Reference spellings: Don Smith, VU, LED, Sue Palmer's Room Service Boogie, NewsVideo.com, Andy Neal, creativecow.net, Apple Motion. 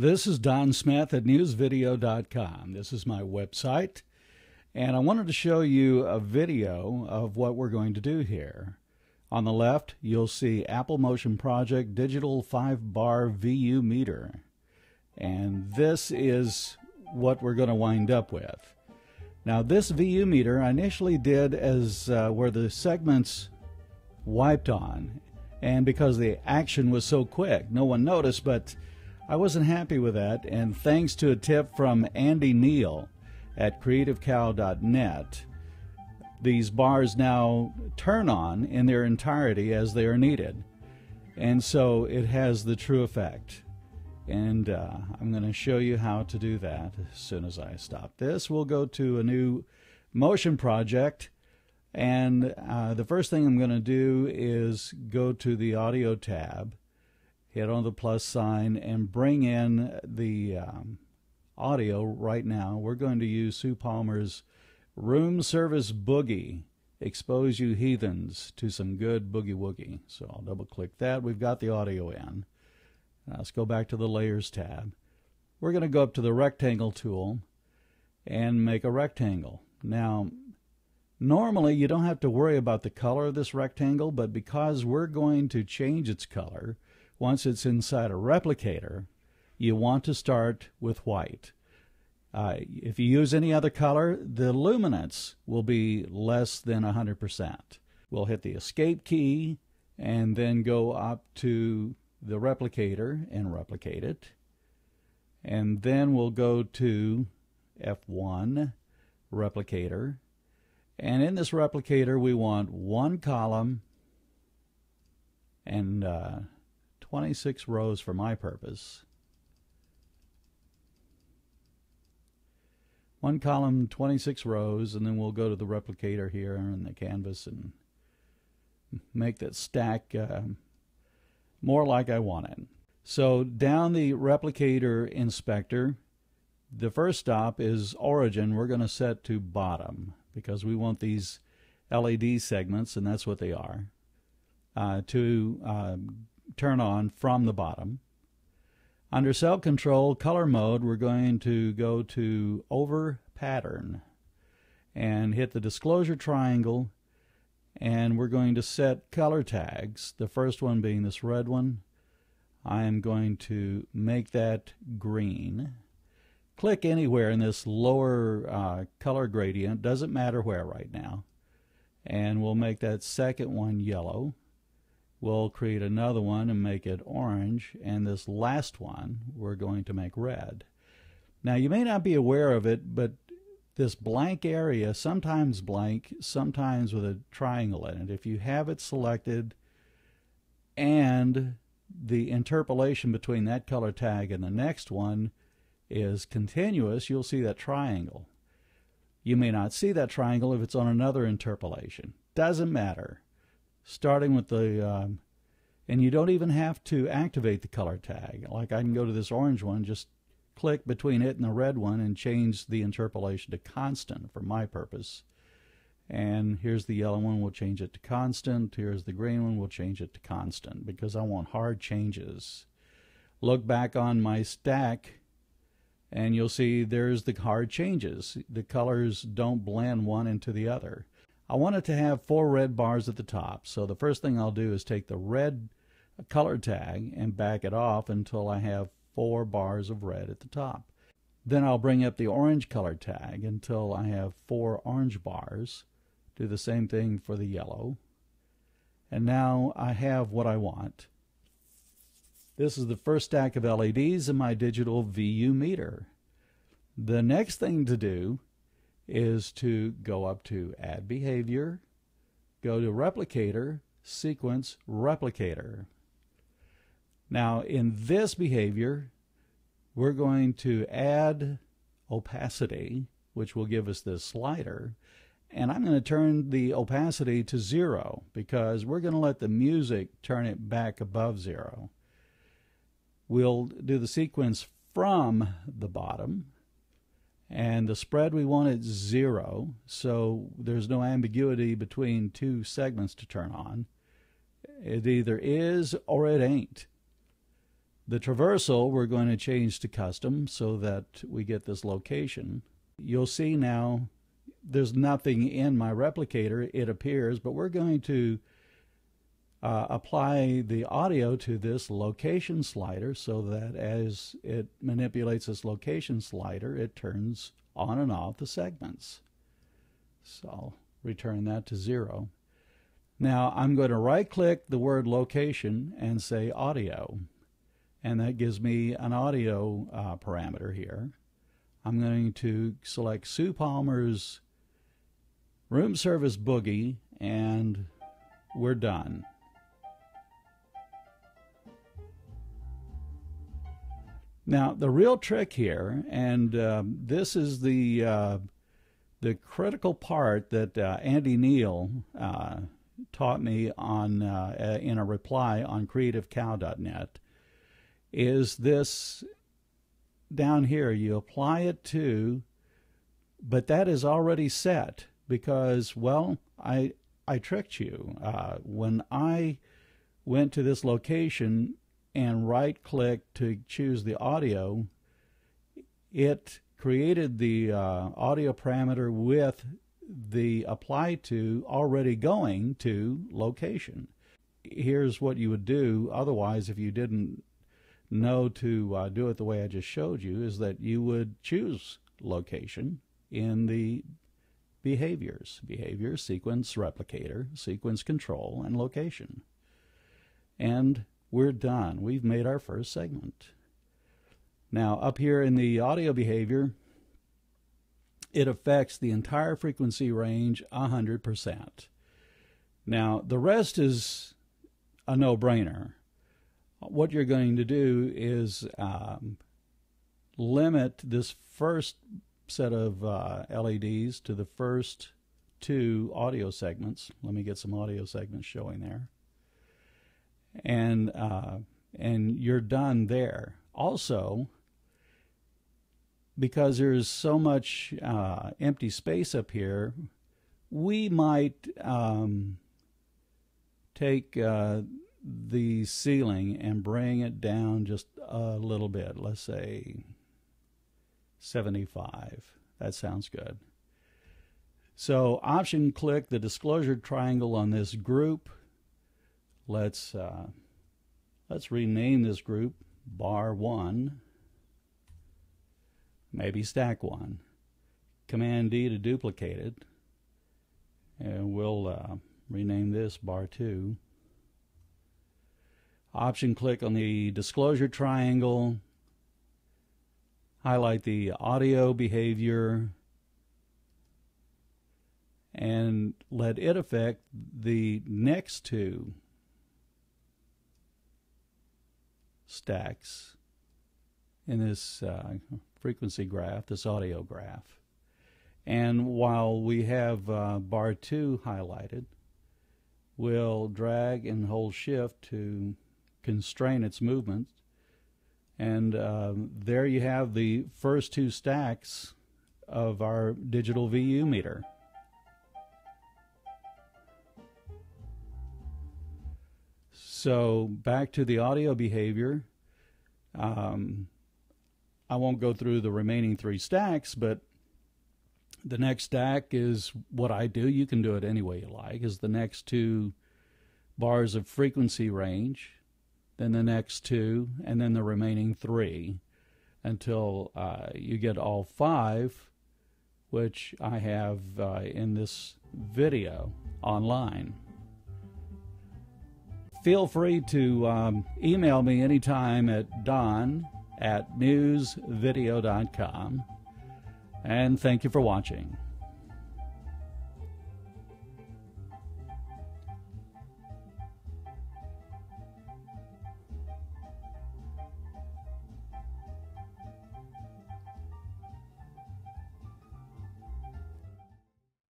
This is Don Smith at NewsVideo.com. This is my website, and I wanted to show you a video of what we're going to do here. On the left, you'll see Apple Motion Project Digital 5-Bar VU Meter, and this is what we're going to wind up with. Now, this VU meter I initially did as where the segments wiped on, and because the action was so quick, no one noticed, but I wasn't happy with that, and thanks to a tip from Andy Neal at creativecow.net, these bars now turn on in their entirety as they are needed, and so it has the true effect. And I'm going to show you how to do that as soon as I stop this. We'll go to a new motion project, and the first thing I'm going to do is go to the audio tab, hit on the plus sign, and bring in the audio. Right now we're going to use Sue Palmer's Room Service Boogie, Expose You Heathens to Some Good Boogie Woogie. So I'll double click that. We've got the audio in. Now let's go back to the Layers tab. We're going to go up to the Rectangle tool and make a rectangle. Now, normally you don't have to worry about the color of this rectangle, but because we're going to change its color once it's inside a replicator, you want to start with white. If you use any other color, the luminance will be less than 100%. We'll hit the Escape key and then go up to the replicator and replicate it, and then we'll go to F1 replicator, and in this replicator we want one column and 26 rows for my purpose. One column, 26 rows, and then we'll go to the replicator here and the canvas and make that stack more like I want it. So down the replicator inspector, the first stop is origin. We're going to set to bottom because we want these LED segments, and that's what they are, to turn on from the bottom. Under cell control color mode, we're going to go to over pattern and hit the disclosure triangle, and we're going to set color tags, the first one being this red one. I am going to make that green. Click anywhere in this lower color gradient, doesn't matter where right now, and we'll make that second one yellow. We'll create another one and make it orange, and this last one we're going to make red. Now, you may not be aware of it, but this blank area, sometimes blank, sometimes with a triangle in it, if you have it selected and the interpolation between that color tag and the next one is continuous, you'll see that triangle. You may not see that triangle if it's on another interpolation. Doesn't matter. Starting with the, and you don't even have to activate the color tag. Like, I can go to this orange one, just click between it and the red one and change the interpolation to constant for my purpose. And here's the yellow one, we'll change it to constant. Here's the green one, we'll change it to constant because I want hard changes. Look back on my stack and you'll see there's the hard changes. The colors don't blend one into the other. I wanted to have four red bars at the top, so the first thing I'll do is take the red color tag and back it off until I have four bars of red at the top. Then I'll bring up the orange color tag until I have four orange bars. Do the same thing for the yellow. And now I have what I want. This is the first stack of LEDs in my digital VU meter. The next thing to do is to go up to Add Behavior, go to Replicator, Sequence Replicator. Now, in this behavior, we're going to add opacity, which will give us this slider, and I'm going to turn the opacity to 0 because we're going to let the music turn it back above 0. We'll do the sequence from the bottom, and the spread we want is 0, so there's no ambiguity between two segments to turn on. It either is or it ain't. The traversal we're going to change to custom so that we get this location. You'll see now there's nothing in my replicator, it appears, but we're going to apply the audio to this location slider so that as it manipulates this location slider, it turns on and off the segments. So I'll return that to 0. Now I'm going to right-click the word location and say audio, and that gives me an audio parameter here. I'm going to select Sue Palmer's Room Service Boogie, and we're done. Now the real trick here, and this is the critical part that Andy Neal taught me on in a reply on creativecow.net, is this down here. You apply it to, but that is already set because, well, I tricked you. When I went to this location and right-click to choose the audio, it created the audio parameter with the apply to already going to location. Here's what you would do otherwise if you didn't know to do it the way I just showed you, is that you would choose location in the behaviors, behavior, sequence replicator, sequence control, and location. And we're done. We've made our first segment. Now up here in the audio behavior, it affects the entire frequency range 100%. Now the rest is a no-brainer. What you're going to do is limit this first set of LEDs to the first 2 audio segments. Let me get some audio segments showing there. And you're done there. Also, because there's so much empty space up here, we might take the ceiling and bring it down just a little bit. Let's say 75. That sounds good. So option click the disclosure triangle on this group. Let's rename this group bar 1, maybe stack 1. Command D to duplicate it, and we'll rename this bar 2. Option click on the disclosure triangle, highlight the audio behavior, and let it affect the next 2 stacks in this frequency graph, this audio graph. And while we have bar 2 highlighted, we'll drag and hold shift to constrain its movement, and there you have the first 2 stacks of our digital VU meter. So back to the audio behavior. I won't go through the remaining 3 stacks, but the next stack is what I do. You can do it any way you like. Is the next 2 bars of frequency range, then the next 2, and then the remaining 3 until you get all 5, which I have in this video online. Feel free to email me anytime at don@newsvideo.com, and thank you for watching.